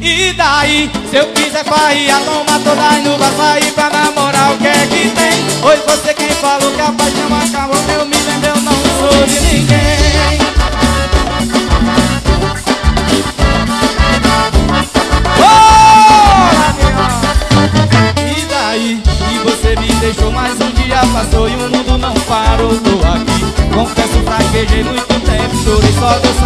E daí, se eu quiser farrear, loma toda e não vai sair pra namorar, o que é que tem? Foi você que falou que a paixão acabou, eu me lembro, eu não sou de ninguém. Oh! E daí, que você me deixou, mas um dia passou e o mundo não parou, tô aqui. Confesso, fraquejei muito tempo, chorei só do